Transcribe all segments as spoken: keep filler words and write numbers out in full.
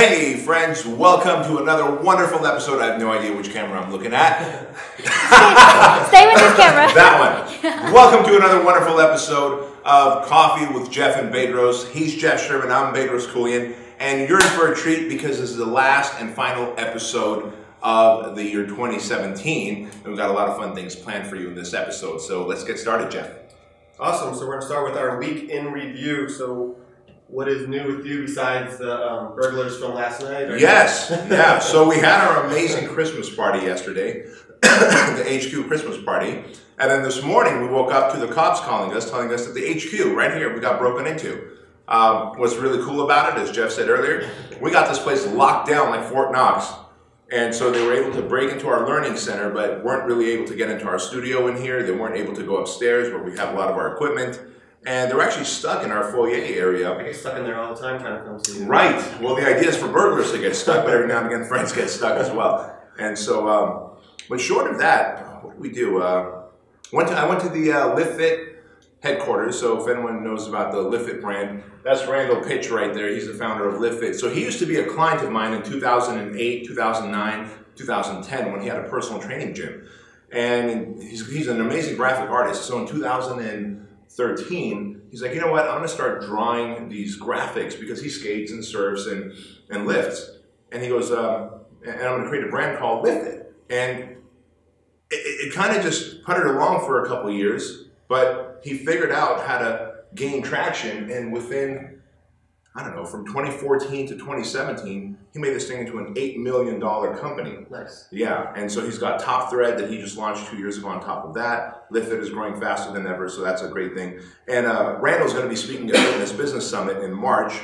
Hey friends, welcome to another wonderful episode. I have no idea which camera I'm looking at. Stay with this camera. That one. Yeah. Welcome to another wonderful episode of Coffee with Jeff and Bedros. He's Jeff Sherman, I'm Bedros Keuilian, and you're in for a treat because this is the last and final episode of the year twenty seventeen, and we've got a lot of fun things planned for you in this episode. So let's get started, Jeff. Awesome. So we're going to start with our week in review. So what is new with you besides the um, burglars from last night? Yes. Yeah. So we had our amazing Christmas party yesterday, the H Q Christmas party. And then this morning we woke up to the cops calling us, telling us that the H Q right here, we got broken into. Um, what's really cool about it, as Jeff said earlier, we got this place locked down like Fort Knox. And so they were able to break into our learning center, but weren't really able to get into our studio in here. They weren't able to go upstairs where we have a lot of our equipment. And they were actually stuck in our foyer area. They get stuck in there all the time, kind of comes to you. Right. Well, the idea is for burglars to get stuck, but every now and again, friends get stuck as well. And so, um, but short of that, what do we do? Uh, went to, I went to the uh, LiftFit headquarters. So if anyone knows about the LiftFit brand, that's Randall Pitch right there. He's the founder of LiftFit. So he used to be a client of mine in two thousand eight, two thousand nine, two thousand ten when he had a personal training gym. And he's, he's an amazing graphic artist. So in two thousand thirteen, he's like, you know what, I'm gonna start drawing these graphics because he skates and surfs and, and lifts. And he goes, uh, and I'm gonna create a brand called LiftFit. And it, it, it kind of just puttered along for a couple years, but he figured out how to gain traction, and within, I don't know, from twenty fourteen to twenty seventeen, he made this thing into an eight million dollar company. Nice. Yeah, and so he's got Top Thread that he just launched two years ago on top of that. LiftFit is growing faster than ever, so that's a great thing. And uh, Randall's gonna be speaking at Fitness Business Summit in March,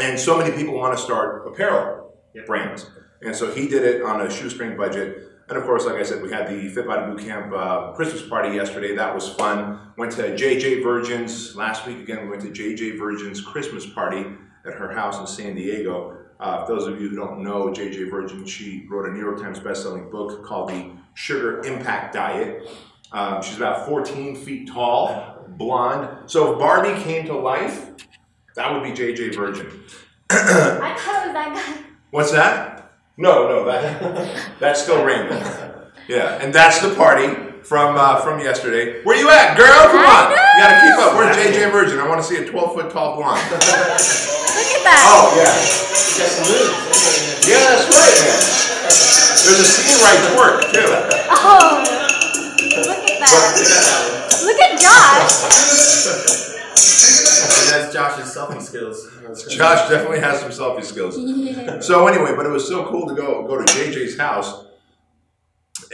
and so many people wanna start apparel yep. brands. And so he did it on a shoestring budget. And of course, like I said, we had the Fit Body Boot Camp uh, Christmas party yesterday. That was fun. Went to J J Virgin's last week. Again, we went to J J Virgin's Christmas party at her house in San Diego. Uh, for those of you who don't know, J J Virgin, she wrote a New York Times bestselling book called The Sugar Impact Diet. Um, she's about fourteen feet tall, blonde. So if Barbie came to life, that would be J J Virgin. I thought it was that guy. What's that? No, no, that that's still Rainbow. Yeah, and that's the party from uh, from yesterday. Where you at, girl? Come on, you gotta keep up. We're J J Virgin. I want to see a twelve foot tall blonde. Look at that. Oh yeah. Yeah, that's right, man. There's a scene right to work too. Oh, look at that. But, look at Josh. That's Josh's selfie skills. Josh definitely has some selfie skills. Yeah. So anyway, but it was so cool to go go to J J's house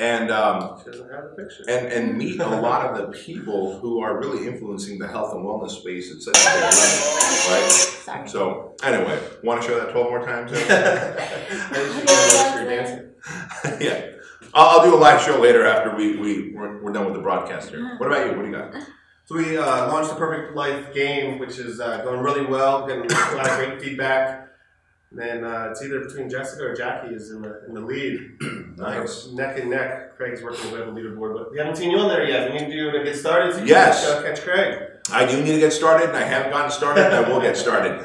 and um, she doesn't have a picture. and and meet a lot of the people who are really influencing the health and wellness space at such a big level, right? Sorry. So anyway, want to show that twelve more times? Yeah, I'll, I'll do a live show later after we we we're, we're done with the broadcast here. What about you? What do you got? So we uh, launched the Perfect Life Game, which is uh, going really well, getting a lot of great feedback. And then uh, it's either between Jessica or Jackie is in the, in the lead. Nice. Uh, neck and neck. Craig's working with the leaderboard, but we haven't seen you on there yet. We need you to get started so you yes. can catch, uh, catch Craig. I do need to get started, and I haven't gotten started, and I will get started.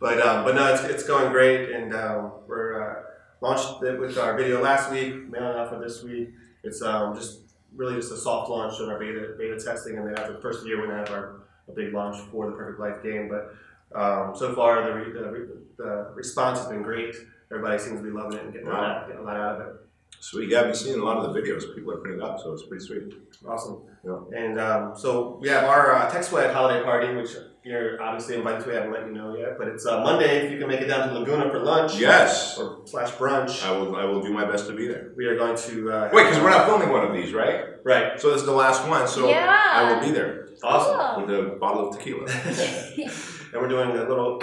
But um, but no, it's, it's going great, and uh, we're uh, launched it with our video last week, mailing out for this week. It's um, just... really just a soft launch on our beta, beta testing, and then after the first year we're going to have our a big launch for the Perfect Life Game. But um, so far the, re, the, re, the response has been great. Everybody seems to be loving it and getting, wow. a, lot out, getting a lot out of it. Sweet. Yeah, I've seen a lot of the videos people are putting up, so it's pretty sweet. Awesome. Yeah. And um, so we have our uh, TechSweb holiday party, which you're obviously invited to. We haven't let you know yet, but it's uh, Monday. If you can make it down to Laguna for lunch, yes, or slash brunch, I will. I will do my best to be there. We are going to uh, wait because we're not filming one of these, right? Right. So this is the last one. So yeah. I will be there. Awesome. Cool. With a bottle of tequila. And we're doing a little.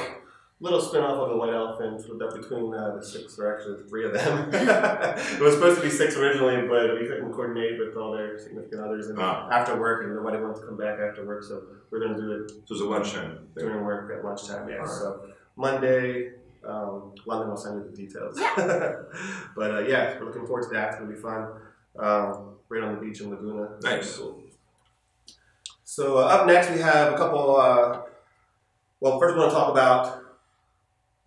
Little spin-off of the White Elephant between uh, the six, or actually the three of them. It was supposed to be six originally, but we couldn't coordinate with all their significant others and ah. after work, and nobody wanted to come back after work, so we're going to do it. So it was a lunchtime. During work at lunchtime, yeah. Right. So Monday, um, London will send you the details. But uh, yeah, we're looking forward to that. It's going to be fun. Um, right on the beach in Laguna. Nice. Cool. So uh, up next we have a couple, uh, well first we want to talk about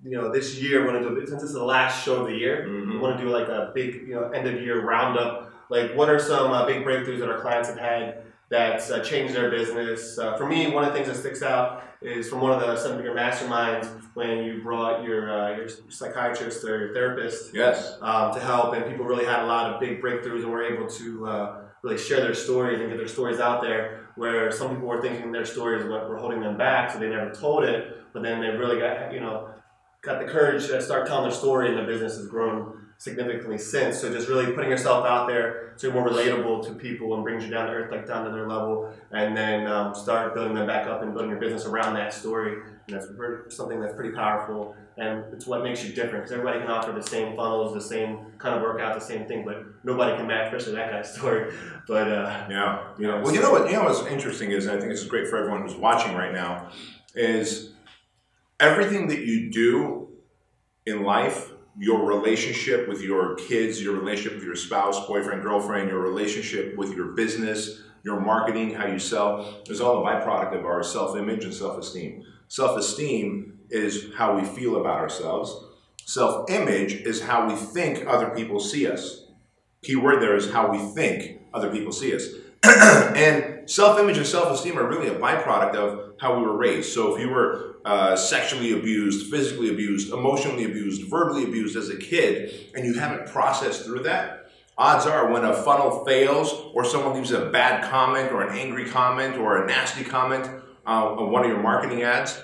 you know, this year we're gonna do, since it's the last show of the year, mm-hmm. we want to do like a big, you know, end of year roundup. Like, what are some uh, big breakthroughs that our clients have had that's uh, changed their business? Uh, for me, one of the things that sticks out is from one of the seven-figure masterminds when you brought your uh, your psychiatrist or your therapist, yes, um, to help, and people really had a lot of big breakthroughs and were able to uh, really share their stories and get their stories out there, where some people were thinking their stories were holding them back, so they never told it, but then they really got, you know, got the courage to start telling their story, and the business has grown significantly since. So just really putting yourself out there so you're more relatable to people and brings you down to earth, like down to their level, and then um, start building them back up and building your business around that story. And that's pretty, something that's pretty powerful, and it's what makes you different, because everybody can offer the same funnels, the same kind of workout, the same thing, but nobody can match, especially that guy's story. But uh, yeah, you know, well, you know what, you know what's interesting is, and I think this is great for everyone who's watching right now, is everything that you do in life, your relationship with your kids, your relationship with your spouse, boyfriend, girlfriend, your relationship with your business, your marketing, how you sell, is all a byproduct of our self-image and self-esteem. Self-esteem is how we feel about ourselves. Self-image is how we think other people see us. Key word there is how we think other people see us. And self-image and self-esteem are really a byproduct of how we were raised. So if you were uh, sexually abused, physically abused, emotionally abused, verbally abused as a kid, and you haven't processed through that, odds are when a funnel fails or someone leaves a bad comment or an angry comment or a nasty comment uh, on one of your marketing ads,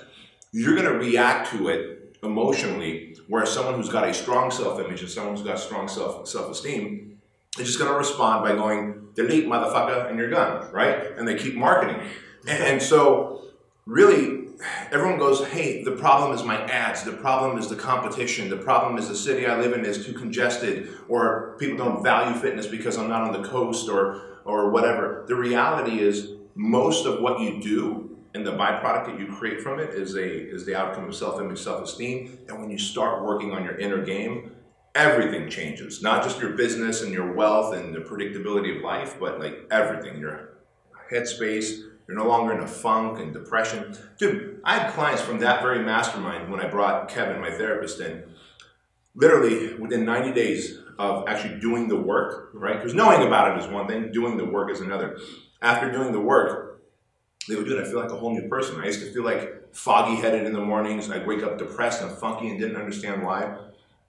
you're going to react to it emotionally, whereas someone who's got a strong self-image and someone who's got strong self, self-esteem is just going to respond by going, delete, motherfucker, and you're done, right? And they keep marketing. And, and so really, everyone goes, hey, the problem is my ads, the problem is the competition, the problem is the city I live in is too congested, or people don't value fitness because I'm not on the coast, or, or whatever. The reality is most of what you do and the byproduct that you create from it is, a, is the outcome of self-image, self-esteem. And when you start working on your inner game, everything changes, not just your business and your wealth and the predictability of life, but like everything, your headspace, you're no longer in a funk and depression. Dude, I had clients from that very mastermind when I brought Kevin, my therapist, in. Literally within ninety days of actually doing the work, right? Because knowing about it is one thing, doing the work is another. After doing the work, they would do it. I feel like a whole new person. I used to feel like foggy-headed in the mornings. I'd wake up depressed and funky and didn't understand why.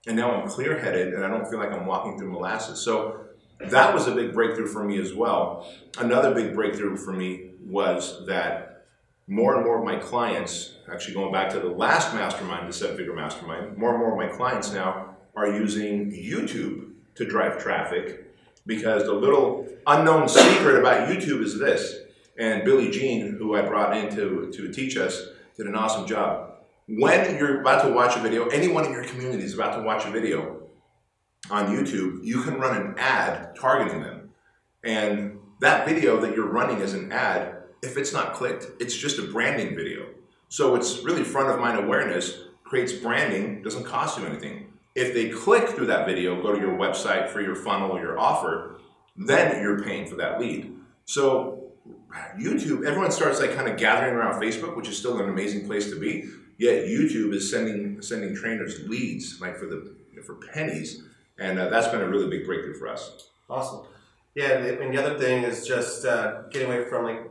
And now I'm clear-headed and I don't feel like I'm walking through molasses. So that was a big breakthrough for me as well. Another big breakthrough for me was that more and more of my clients, actually going back to the last mastermind, the seven-figure mastermind, more and more of my clients now are using YouTube to drive traffic, because the little unknown secret about YouTube is this. And Billie Jean, who I brought in to, to teach us, did an awesome job. When you're about to watch a video, anyone in your community is about to watch a video on YouTube, you can run an ad targeting them. And that video that you're running as an ad, if it's not clicked, it's just a branding video. So it's really front of mind awareness, creates branding, doesn't cost you anything. If they click through that video, go to your website for your funnel or your offer, then you're paying for that lead. So YouTube, everyone starts like kind of gathering around Facebook, which is still an amazing place to be. Yet YouTube is sending sending trainers leads like for the for pennies, and uh, that's been a really big breakthrough for us. Awesome, yeah. And the other thing is just uh, getting away from, like,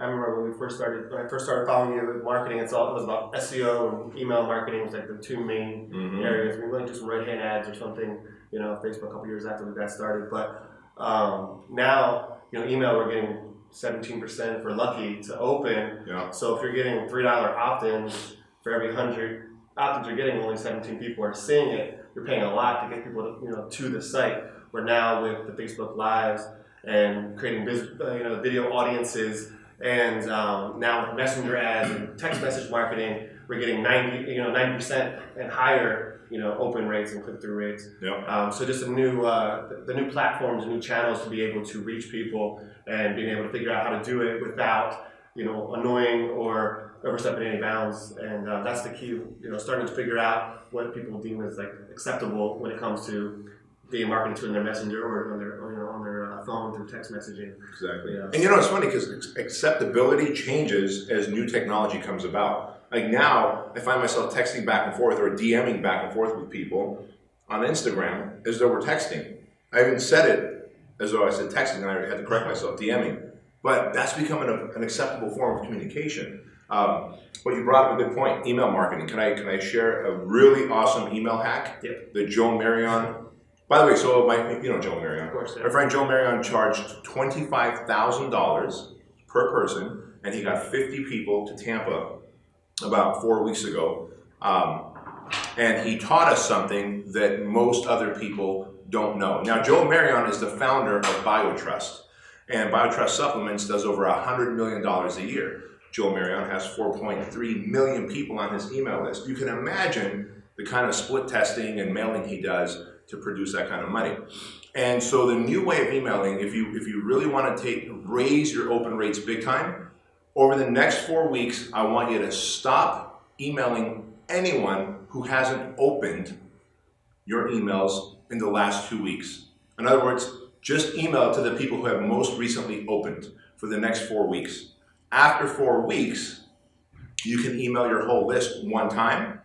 I remember when we first started when I first started following you with marketing, it's all it was about S E O and email marketing was like the two main mm-hmm. areas. We went just red hand ads or something, you know, Facebook a couple years after we got started. But um, now, you know, email we're getting seventeen percent if we're lucky to open. Yeah. So if you're getting three dollar opt-ins. For every hundred opt-ins you're getting, only seventeen people are seeing it. You're paying a lot to get people to, you know, to the site. Where now with the Facebook Lives and creating biz, uh, you know, video audiences, and um, now with messenger ads and text message marketing, we're getting ninety, you know, ninety percent and higher, you know, open rates and click-through rates. Yep. Um, so just a new, uh, the, the new platforms, new channels to be able to reach people and being able to figure out how to do it without, you know, annoying or overstepping any bounds, and uh, that's the key. You know, starting to figure out what people deem as like acceptable when it comes to being marketed to in their messenger or on their, or, you know, on their uh, phone through text messaging. Exactly. Yeah. And you know, it's funny because acceptability changes as new technology comes about. Like now, I find myself texting back and forth or DMing back and forth with people on Instagram as though we're texting. I even said it as though I said texting, and I had to correct myself, DMing. But that's becoming an acceptable form of communication. Um, but you brought up a good point, email marketing. Can I, can I share a really awesome email hack? Yep. The Joe Marion. By the way, so my, you know Joe Marion. Of course. Yeah. My friend Joe Marion charged twenty-five thousand dollars per person, and he got fifty people to Tampa about four weeks ago. Um, and he taught us something that most other people don't know. Now, Joe Marion is the founder of BioTrust, and BioTrust Supplements does over one hundred million dollars a year. Joe Marion has four point three million people on his email list. You can imagine the kind of split testing and mailing he does to produce that kind of money. And so the new way of emailing, if you if you really want to take raise your open rates big time, over the next four weeks, I want you to stop emailing anyone who hasn't opened your emails in the last two weeks. In other words, just email to the people who have most recently opened for the next four weeks. After four weeks, you can email your whole list one time.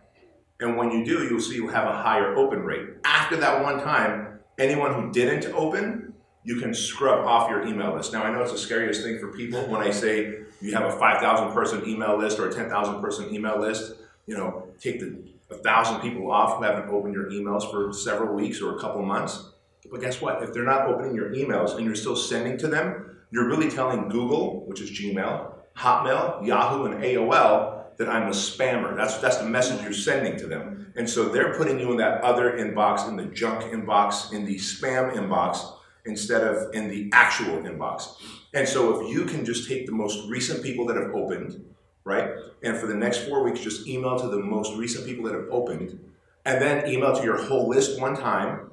And when you do, you'll see you'll have a higher open rate. After that one time, anyone who didn't open, you can scrub off your email list. Now, I know it's the scariest thing for people when I say you have a five thousand person email list or a ten thousand person email list, you know, take the one thousand people off who haven't opened your emails for several weeks or a couple months. But guess what? If they're not opening your emails and you're still sending to them, you're really telling Google, which is Gmail, Hotmail, Yahoo, and A O L, that I'm a spammer. That's, that's the message you're sending to them. And so they're putting you in that other inbox, in the junk inbox, in the spam inbox, instead of in the actual inbox. And so if you can just take the most recent people that have opened, right? And for the next four weeks, just email to the most recent people that have opened, and then email to your whole list one time.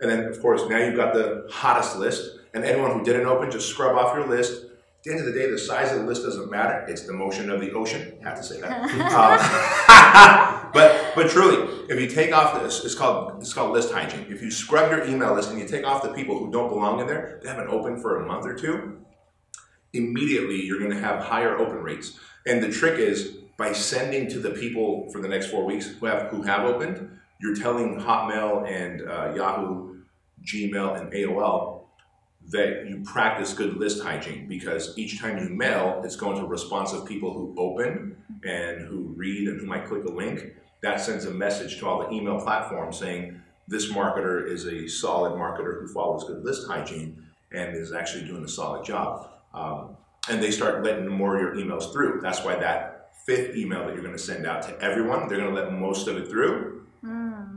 And then, of course, now you've got the hottest list, and anyone who didn't open, just scrub off your list. At the end of the day, the size of the list doesn't matter. It's the motion of the ocean. I have to say that. um, but but truly, if you take off this, it's called it's called list hygiene. If you scrub your email list and you take off the people who don't belong in there, they haven't opened for a month or two, immediately you're going to have higher open rates. And the trick is by sending to the people for the next four weeks who have who have opened, you're telling Hotmail and uh, Yahoo, Gmail, and A O L. That you practice good list hygiene, because each time you mail, it's going to responsive people who open and who read and who might click a link. That sends a message to all the email platforms saying, this marketer is a solid marketer who follows good list hygiene and is actually doing a solid job. Um, and they start letting more of your emails through. That's why that fifth email that you're gonna send out to everyone, they're gonna let most of it through.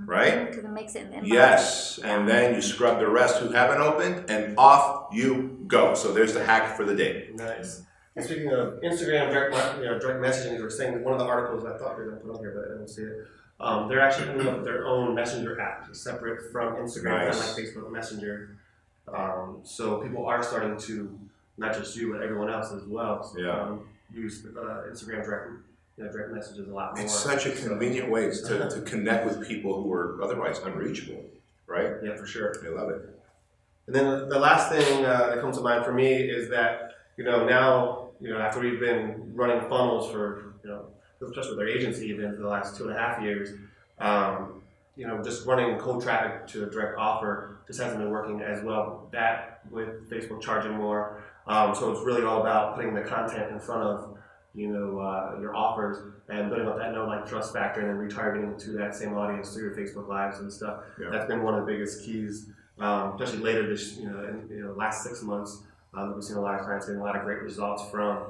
Right? Because it makes it inbox. Yes, and then you scrub the rest who haven't opened, and off you go. So there's the hack for the day. Nice. And speaking of Instagram direct, you know, direct messaging, you were saying that one of the articles I thought we were going to put on here, but I didn't see it. Um, they're actually putting up their own Messenger app, separate from Instagram, nice. And like Facebook Messenger. Um, so people are starting to, not just you, but everyone else as well. So, yeah. Um, use uh, Instagram direct. Direct messages a lot more. It's such a convenient so, way to, uh-huh. to connect with people who are otherwise unreachable, right? Yeah, for sure. I love it. And then the last thing uh, that comes to mind for me is that, you know, now, you know, after we've been running funnels for, you know, especially with our agency even for the last two and a half years, um, you know, just running cold traffic to a direct offer just hasn't been working as well. That with Facebook charging more. Um, so it's really all about putting the content in front of you know, uh, your offers and building up that no like trust factor and then retargeting to that same audience through your Facebook Lives and stuff. Yeah. That's been one of the biggest keys, um, especially later this, you know, in, you know, last six months, um, we've seen a lot of clients getting a lot of great results from,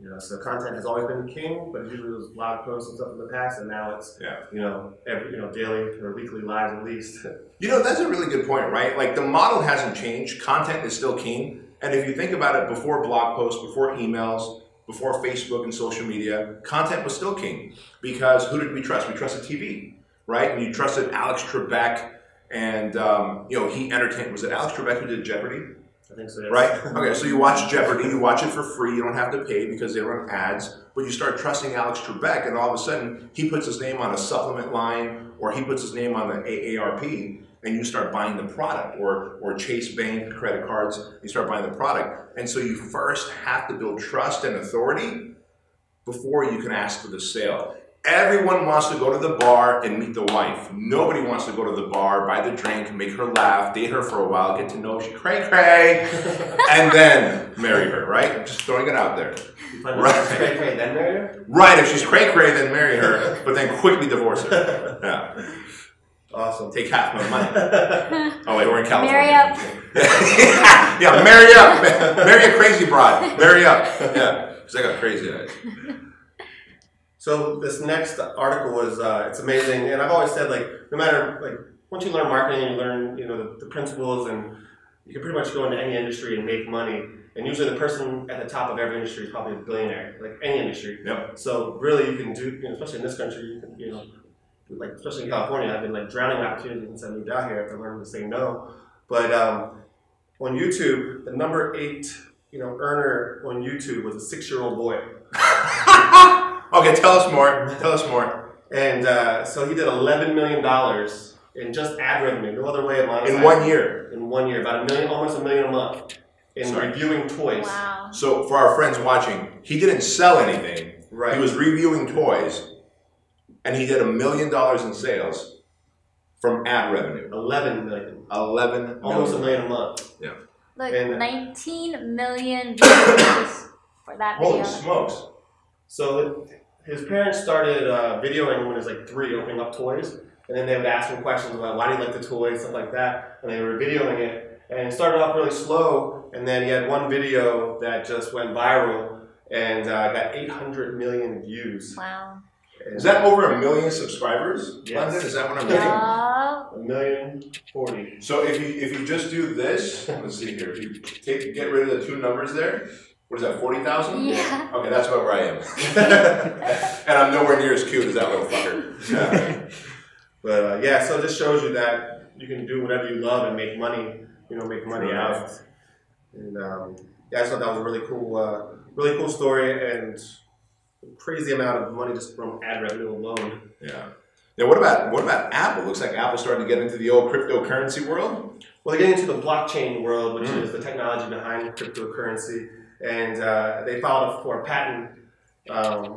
you know, so content has always been king, but usually there's a lot of posts and stuff in the past, and now it's, yeah. you know, every, you know, daily or weekly lives at least. You know, that's a really good point, right? Like the model hasn't changed. Content is still king. And if you think about it, before blog posts, before emails, before Facebook and social media, content was still king, because who did we trust? We trusted T V, right? And you trusted Alex Trebek, and um, you know, he entertained, was it Alex Trebek who did Jeopardy? I think so, yes. Right? Okay, so you watch Jeopardy, you watch it for free, you don't have to pay because they run ads, but you start trusting Alex Trebek, and all of a sudden, he puts his name on a supplement line, or he puts his name on the A A R P, and you start buying the product, or or Chase Bank credit cards, you start buying the product. And so you first have to build trust and authority before you can ask for the sale. Everyone wants to go to the bar and meet the wife. Nobody wants to go to the bar, buy the drink, make her laugh, date her for a while, get to know she cray cray, and then marry her, right? I'm just throwing it out there. Right. If she's cray cray, then marry her? Right, if she's cray cray, then marry her, but then quickly divorce her. Yeah. Awesome. Take half my money. Oh, wait, we're in California. Marry up. yeah, yeah, marry up. Marry a crazy bride. Marry up. Yeah, because I got crazy eyes. So this next article was, uh, it's amazing. And I've always said, like, no matter, like, once you learn marketing, you learn, you know, the, the principles, and you can pretty much go into any industry and make money. And usually the person at the top of every industry is probably a billionaire, like any industry. Yep. So really you can do, you know, especially in this country, you can, you know, like, especially in California, I've been, like, drowning in opportunities since I moved out here after learning to say no. But um, on YouTube, the number eight, you know, earner on YouTube was a six-year-old boy. Okay, tell us more. Tell us more. And uh, so he did eleven million dollars in just ad revenue. No other way of monetizing. In one year. In one year. About a million, almost a million a month in Sorry. reviewing toys. Wow. So for our friends watching, he didn't sell anything. Right. He was reviewing toys, and he did a million dollars in sales from ad revenue. eleven million. eleven million. Almost a million a month. Yeah. Look, and nineteen million views for that video. Holy smokes. So his parents started uh, videoing when he was like three, opening up toys, and then they would ask him questions about why do you like the toys, stuff like that, and they were videoing it. And it started off really slow, and then he had one video that just went viral and uh, got eight hundred million views. Wow. And is that over a million subscribers? Yes. London? Is that what I'm reading? Yeah. A million forty. So if you, if you just do this, let's see here, if you take, get rid of the two numbers there, what is that, forty thousand? Yeah. Okay, that's about where I am. And I'm nowhere near as cute as that little fucker. Yeah. But uh, yeah, so it just shows you that you can do whatever you love and make money, you know, make money out of it. And um, yeah, I thought that was a really cool, uh, really cool story, and a crazy amount of money just from ad revenue alone. Yeah. Now, what about what about Apple? Looks like Apple's starting to get into the old cryptocurrency world. Well, they're getting into the blockchain world, which mm. is the technology behind cryptocurrency. And uh, they filed for a patent um,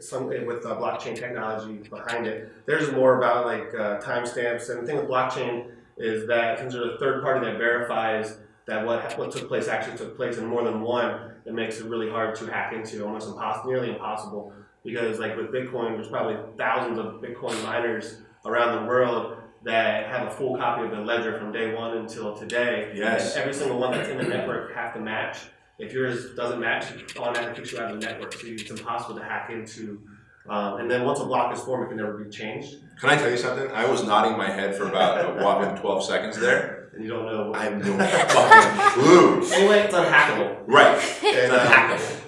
some, with uh, blockchain technology behind it. There's more about like uh, timestamps, and the thing with blockchain is that since there's a third party that verifies that what what took place actually took place in more than one, it makes it really hard to hack into, almost impossible, nearly impossible. Because like with Bitcoin, there's probably thousands of Bitcoin miners around the world that have a full copy of the ledger from day one until today. Yes. And every single one that's in the network have to match. If yours doesn't match, it automatically kicks you out of the network, so it's impossible to hack into. Um, and then once a block is formed, it can never be changed. Can I tell you something? I was nodding my head for about a whopping twelve seconds there. And you don't know. I'm no fucking clue. Anyway, it's unhackable. Right. It's unhackable.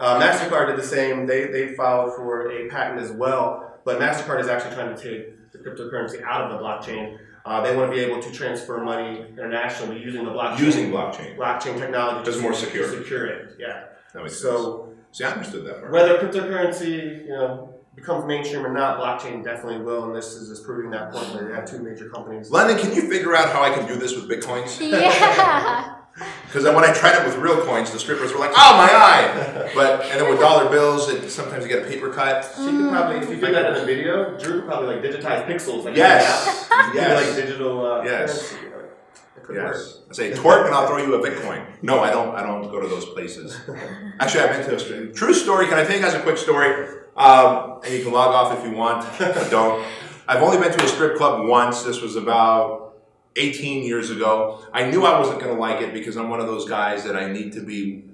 Uh, MasterCard did the same. They they filed for a patent as well, but MasterCard is actually trying to take the cryptocurrency out of the blockchain. Uh, they want to be able to transfer money internationally using the blockchain. Using blockchain. Blockchain technology. It's more secure. Secure it, yeah. That makes so, sense. See, I understood that part. Whether cryptocurrency, you know, becomes mainstream or not, blockchain definitely will, and this is just proving that point where you have two major companies. London, can you figure out how I can do this with Bitcoins? Yeah. Because when I tried it with real coins, the strippers were like, "Oh my eye!" But and then with dollar bills, it, sometimes you get a paper cut. She could probably, if you did that in a video, Drew could probably like digitize pixels. Like yes, yes. Yes. Like digital. Uh, yes, could yes. Work. I say twerk, and I'll throw you a Bitcoin. No, I don't. I don't go to those places. Actually, I've been to Australia. True story. Can I tell you guys a quick story? Um, and you can log off if you want. But don't. I've only been to a strip club once. This was about eighteen years ago. I knew I wasn't going to like it because I'm one of those guys that I need to be,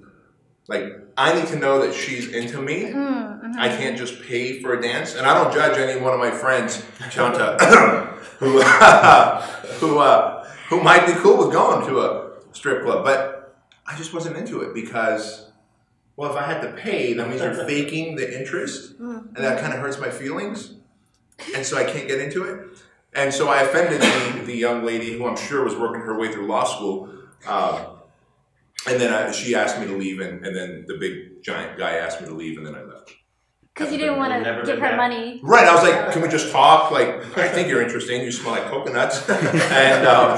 like, I need to know that she's into me. Mm-hmm. I can't just pay for a dance. And I don't judge any one of my friends, Shanta, who, who, uh, who might be cool with going to a strip club. But I just wasn't into it because, well, if I had to pay, that means you're faking the interest. Mm-hmm. And that kind of hurts my feelings. And so I can't get into it. And so I offended the, the young lady who I'm sure was working her way through law school. Um, and then I, she asked me to leave, and, and then the big giant guy asked me to leave, and then I left. Because you didn't want to give her money. Right. I was like, can we just talk? Like, I think you're interesting. You smell like coconuts. and um,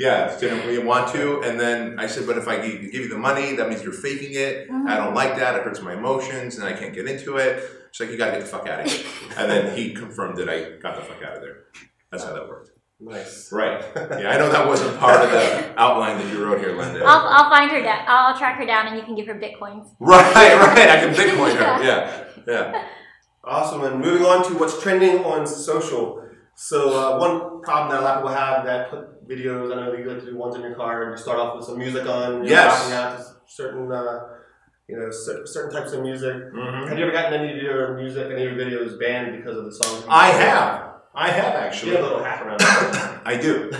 Yeah, didn't you want to? And then I said, but if I give you the money, that means you're faking it. Mm-hmm. I don't like that. It hurts my emotions, and I can't get into it. She's like, you got to get the fuck out of here. And then he confirmed that I got the fuck out of there. That's how that worked. Nice. Right. Yeah, I know that wasn't part of the outline that you wrote here, Linda. I'll, I'll find her down. I'll track her down, and you can give her Bitcoins. Right, right. I can Bitcoin her. Yeah, yeah. Awesome. And moving on to what's trending on social. So uh, one problem that a lot of people have that put videos, I know that you like to do ones in your car, and you start off with some music on. You're yes. Out to certain, uh, you know, certain types of music. Mm-hmm. Have you ever gotten any of your music, any of your videos banned because of the songs? I have. I have actually. You have a little hack around that. I do.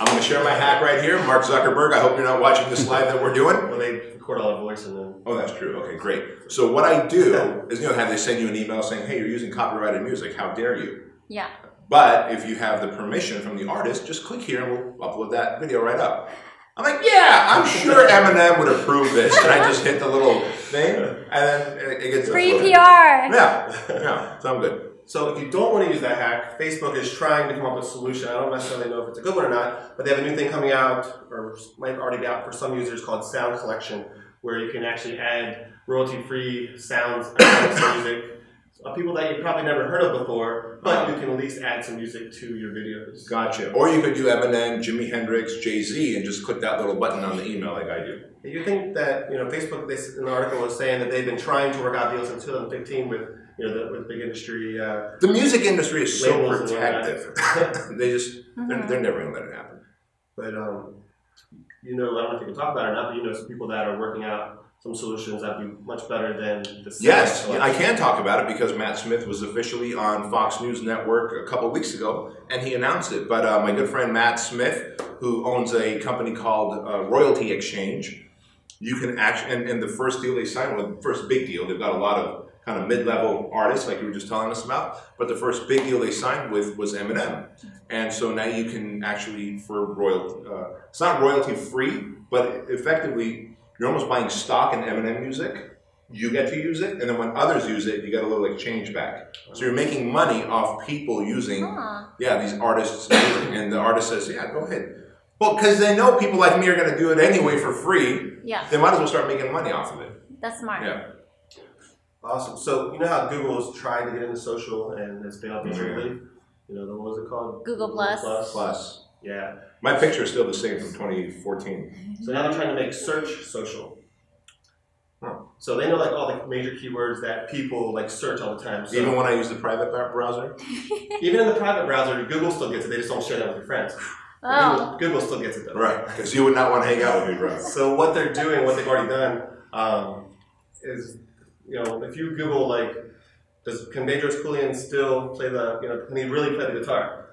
I'm going to share my hack right here. Mark Zuckerberg, I hope you're not watching this live that we're doing. Well, they record all the voice and then. Oh, that's true. Okay, great. So what I do is, you know, have they send you an email saying, hey, you're using copyrighted music. How dare you? Yeah. But if you have the permission from the artist, just click here and we'll upload that video right up. I'm like, yeah, I'm sure Eminem would approve this. And I just hit the little thing and then it gets free uploaded. P R. Yeah. Yeah. So I'm good. So if you don't want to use that hack, Facebook is trying to come up with a solution. I don't necessarily know if it's a good one or not, but they have a new thing coming out, or might already be out for some users, called Sound Collection, where you can actually add royalty-free sounds and music of people that you've probably never heard of before, but you can at least add some music to your videos. Gotcha. Or you could do Eminem, Jimi Hendrix, Jay-Z, and just click that little button on the email like I do. You think that, you know, Facebook, they, in the article, was saying that they've been trying to work out deals since twenty fifteen with, you know, the, with big industry. Uh, the music industry is so protective. They just, mm-hmm. they're, they're never going to let it happen. But, um, you know, I don't know if you can talk about it or not, but you know some people that are working out some solutions that would be much better than the Yes, selection. I can talk about it because Matt Smith was officially on Fox News Network a couple of weeks ago, and he announced it. But uh, my good friend Matt Smith, who owns a company called uh, Royalty Exchange, you can actually, and, and the first deal they signed with, first big deal, they've got a lot of kind of mid-level artists like you were just telling us about, but the first big deal they signed with was Eminem. And so now you can actually, for royalty, uh, it's not royalty-free, but effectively, you're almost buying stock in Eminem music, you get to use it, and then when others use it, you get a little exchange back. So you're making money off people using, huh. yeah, these artists, and the artist says, yeah, go ahead. Well, because they know people like me are going to do it anyway for free. Yeah. They might as well start making money off of it. That's smart. Yeah. Awesome. So, you know how Google is trying to get into social and it's failed miserably? Mm-hmm. You know, what was it called? Google, Google Plus. Plus. Plus. Yeah. My picture is still the same from twenty fourteen. So now they're trying to make search social. Huh. So they know like all the major keywords that people like search all the time. So even when I use the private browser? Even in the private browser, Google still gets it. They just don't share that with your friends. Oh. Google, Google still gets it done. Right, because you would not want to hang out with me, right? So what they're doing, what they've already done, um, is, you know, if you Google, like, does can Bedros Keuilian still play the, you know, can he really play the guitar?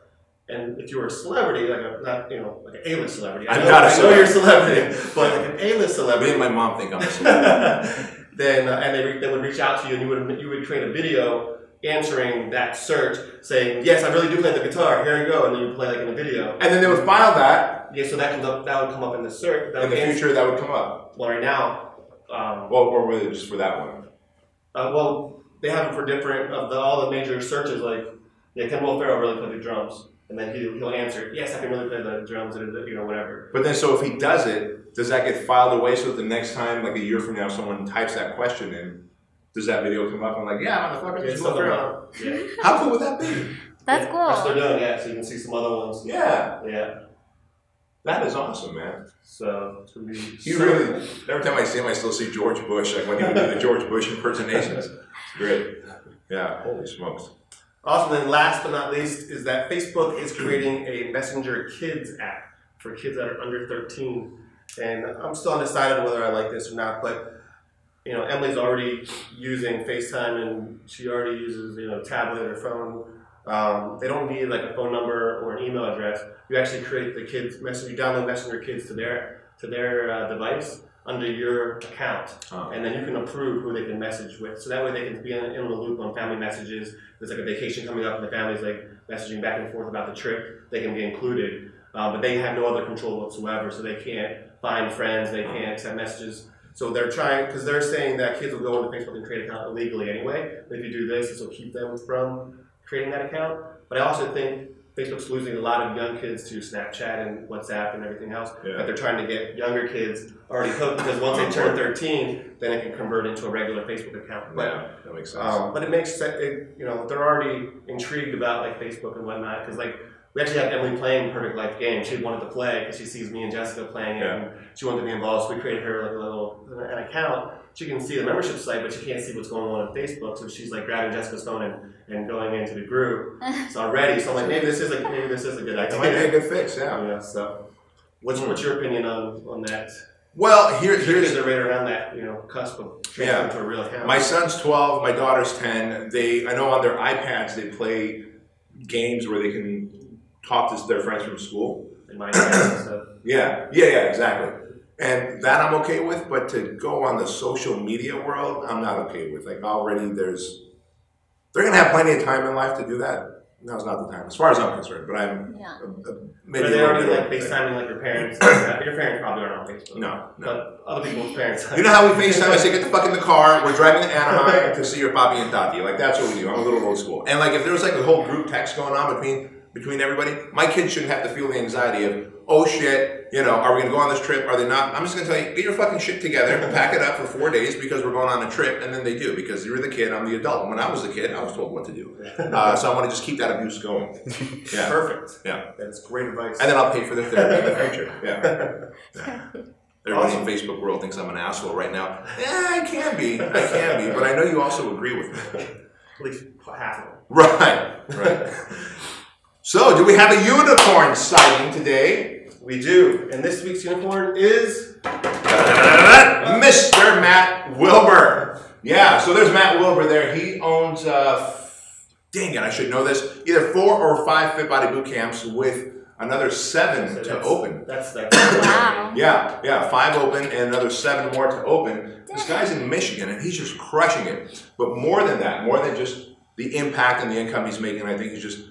And if you were a celebrity, like a, not, you know, like an A-list celebrity. I I'm know, not a I celebrity. I know you're a celebrity, but like an A-list celebrity. Me and my mom think I'm a celebrity. Then, uh, and they, re they would reach out to you, and you would, you would create a video answering that search, saying, yes, I really do play the guitar, here you go, and then you play like in a video. And then they would file that. Yeah, so that comes up, that would come up in the search. In the future, that would come up. Well, right now. Um, well, or really just for that one? Uh, well, they have it for different, of the, all the major searches, like, yeah, can Will Ferrell really play the drums? And then he, he'll answer, yes, I can really play the drums, and you know, whatever. But then, so if he does it, does that get filed away so that the next time, like a year from now, someone types that question in, does that video come up? I'm like, yeah, I'm yeah, gonna yeah. How cool would that be? That's yeah. cool. That's they're doing, yeah. So you can see some other ones. Yeah, yeah. That is awesome, man. So to be you so really. Every time I see him, I still see George Bush. Like when he would do the George Bush impersonations. It's great. Yeah. Holy smokes. Awesome. And last but not least is that Facebook is creating a Messenger Kids app for kids that are under thirteen. And I'm still undecided whether I like this or not, but. You know, Emily's already using FaceTime, and she already uses, you know, tablet or phone. Um, they don't need like a phone number or an email address. You actually create the kids' Messenger, you download Messenger Kids to their to their uh, device under your account, oh. and then you can approve who they can message with. So that way they can be in, in the loop on family messages. There's like a vacation coming up, and the family's like messaging back and forth about the trip. They can be included, uh, but they have no other control whatsoever. So they can't find friends. They can't send messages. So they're trying, because they're saying that kids will go into Facebook and create an account illegally anyway. But if you do this, this will keep them from creating that account. But I also think Facebook's losing a lot of young kids to Snapchat and WhatsApp and everything else, yeah. but they're trying to get younger kids already hooked, because once they turn thirteen, then it can convert into a regular Facebook account. But, yeah, that makes sense. Um, but it makes sense, it, you know, they're already intrigued about like Facebook and whatnot, because like, we actually have Emily playing Perfect Life Game. She wanted to play because she sees me and Jessica playing it, yeah. and she wanted to be involved, so we created her like a little, an account. She can see the membership site, but she can't see what's going on on Facebook, so she's like grabbing Jessica's phone and, and going into the group. It's already, so I'm like, maybe this is like, maybe this is a good idea. It might be a good fix, yeah. yeah so, what's, what's your opinion on, on that? Well, here, here's the right around that, you know, cusp of transferring to a real account. My son's twelve, my daughter's ten. They, I know on their iPads they play games where they can talk to their friends from school. In my so. Yeah, yeah, yeah, exactly. And that I'm okay with, but to go on the social media world, I'm not okay with. Like already there's, they're gonna have plenty of time in life to do that. Now's not the time, as far as I'm concerned, but I'm yeah. a, a, maybe. But they already like FaceTiming like your parents, like your parents probably aren't on Facebook. No, no. But other people's parents. You know how we FaceTime? I say, get the fuck in the car, we're driving to Anaheim to see your papi and tati. Like that's what we do, I'm a little old school. And like if there was like a whole group text going on between between everybody, my kids shouldn't have to feel the anxiety of, oh shit, you know, are we gonna go on this trip, are they not? I'm just gonna tell you, get your fucking shit together and pack it up for four days because we're going on a trip, and then they do, because you're the kid, I'm the adult. When I was a kid, I was told what to do. Uh, so I wanna just keep that abuse going. Yeah. Perfect. Yeah. That's great advice. And then I'll pay for the therapy in the future. Yeah. yeah. Everybody in the Facebook world thinks I'm an asshole right now. Yeah, I can be, I can be, but I know you also agree with me. At least half of them. Right, right. So, do we have a unicorn sighting today? We do. And this week's unicorn is Mister Matt Wilbur. Yeah, so there's Matt Wilbur there. He owns, uh, dang it, I should know this, either four or five Fit Body Boot Camps with another seven so to that's, open. That's that. Wow. Yeah, yeah, five open and another seven more to open. This guy's in Michigan and he's just crushing it. But more than that, more than just the impact and the income he's making, I think he's just...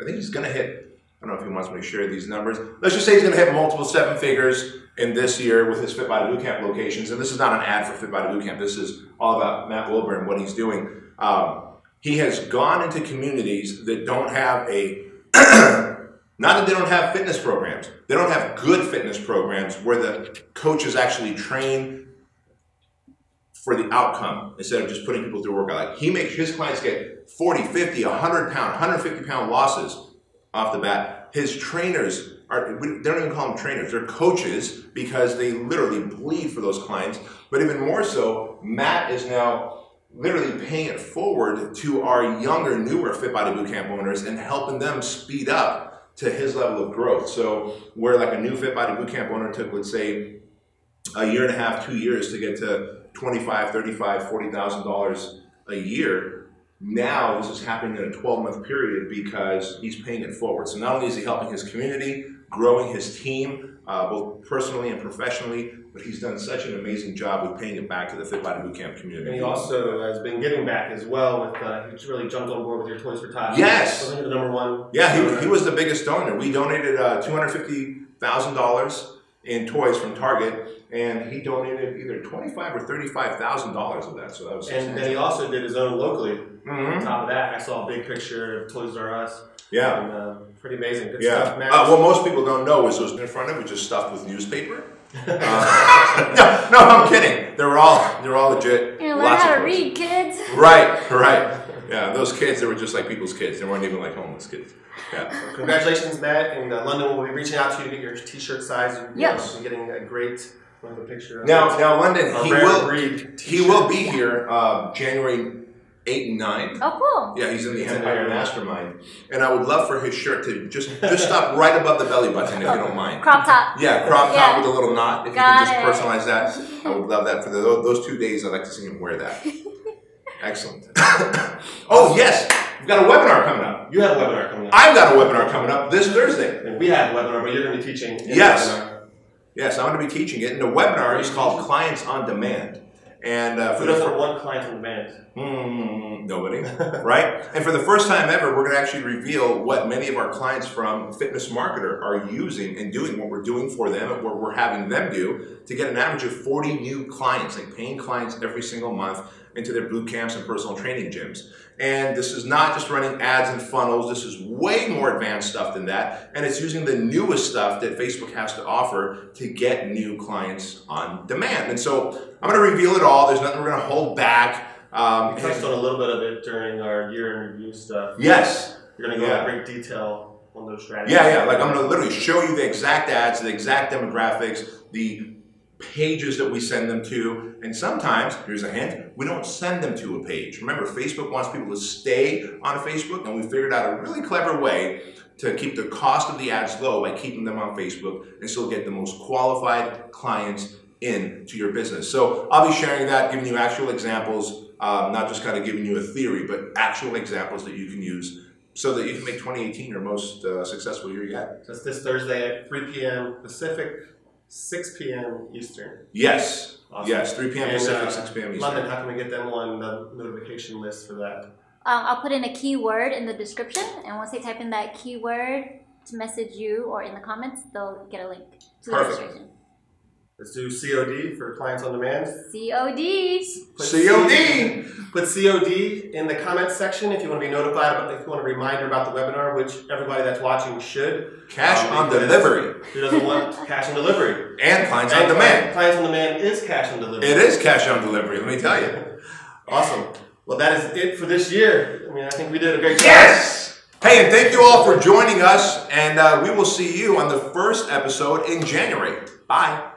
I think he's going to hit, I don't know if he wants me to share these numbers. Let's just say he's going to hit multiple seven figures in this year with his Fit Body Boot Camp locations. And this is not an ad for Fit Body Boot Camp. This is all about Matt Wilbur and what he's doing. Um, he has gone into communities that don't have a, not that they don't have fitness programs. They don't have good fitness programs where the coaches actually train for the outcome instead of just putting people through a workout. Like he makes his clients get forty, fifty, one hundred pound, one hundred fifty pound losses off the bat. His trainers are, they don't even call them trainers, they're coaches because they literally bleed for those clients. But even more so, Matt is now literally paying it forward to our younger, newer Fit Body Bootcamp owners and helping them speed up to his level of growth. So where like a new Fit Body Bootcamp owner took, let's say, a year and a half, two years to get to twenty-five, thirty-five, forty thousand dollars a year. Now this is happening in a twelve month period because he's paying it forward. So not only is he helping his community, growing his team, uh, both personally and professionally, but he's done such an amazing job with paying it back to the Fit Body Bootcamp community. And he also has been giving back as well with, uh, he's really jumped on board with your Toys for Tots. Yes. Wasn't he the number one? Yeah, he, he was the biggest donor. We donated uh, two hundred fifty thousand dollars in toys from Target, and he donated either twenty-five or thirty-five thousand dollars of that. So that was. And then he also did his own locally. Mm-hmm. On top of that, I saw a big picture of Toys R Us. Yeah, and, uh, pretty amazing. Good yeah. stuff, Matt. Uh, what most people don't know is those in front of it was just stuffed with newspaper. Uh, no, no, I'm kidding. They're all they're all legit. You know, learn how to read, kids. Right, right. Yeah, those kids, they were just like people's kids. They weren't even like homeless kids. Yeah. So congratulations, Matt. And uh, London will be reaching out to you to get your t-shirt size. Yep. Yes. You're getting a great like, a picture. Of now, now, London, he will, he will be here uh, January eighth and ninth. Oh, cool. Yeah, he's in the Empire Mastermind. And I would love for his shirt to just, just stop right above the belly button if you don't mind. Crop top. Yeah, crop yeah. top with a little knot. If Got you can just personalize it. That, I would love that. For the, those two days, I'd like to see him wear that. Excellent. Oh, yes. We've got a webinar coming up. You have a webinar coming up. I've got a webinar coming up this Thursday. And we have a webinar, but you're going to be teaching. Yes. Webinar. Yes, I'm going to be teaching it. And the webinar is called Clients on Demand. And uh, for the first one, client on demand. Mm, nobody, right? And for the first time ever, we're going to actually reveal what many of our clients from Fitness Marketer are using and doing what we're doing for them and what we're having them do to get an average of forty new clients, like paying clients every single month. into their boot camps and personal training gyms. And this is not just running ads and funnels. This is way more advanced stuff than that. And it's using the newest stuff that Facebook has to offer to get new clients on demand. And so I'm going to reveal it all. There's nothing we're going to hold back. Um, we touched on a little bit of it during our year in review stuff. Yes. You're going to go yeah. into great detail on those strategies. Yeah, yeah. Like I'm going to literally show you the exact ads, the exact demographics, the pages that we send them to, and sometimes, here's a hint, we don't send them to a page. Remember, Facebook wants people to stay on Facebook, and we figured out a really clever way to keep the cost of the ads low by keeping them on Facebook and still get the most qualified clients into your business. So I'll be sharing that, giving you actual examples, um, not just kind of giving you a theory, but actual examples that you can use so that you can make twenty eighteen your most uh, successful year yet. So it's this Thursday at three p m Pacific, six p m Eastern. Yes. Awesome. Yes, three p m Pacific, uh, six p m Eastern. London, how can we get them on the notification list for that? Um, I'll put in a keyword in the description, and once they type in that keyword to message you or in the comments, they'll get a link to the Perfect. registration. Let's do C O D for Clients on Demand. C O D. Put C O D. Put C O D in the comments section if you want to be notified, about, if you want a reminder about the webinar, which everybody that's watching should. Cash um, on delivery. Who doesn't want cash on delivery? And Clients and on Demand. Clients on Demand is cash on delivery. It is cash on delivery, let me tell you. Awesome. Well, that is it for this year. I mean, I think we did a great job. Yes! Hey, and thank you all for joining us, and uh, we will see you on the first episode in January. Bye.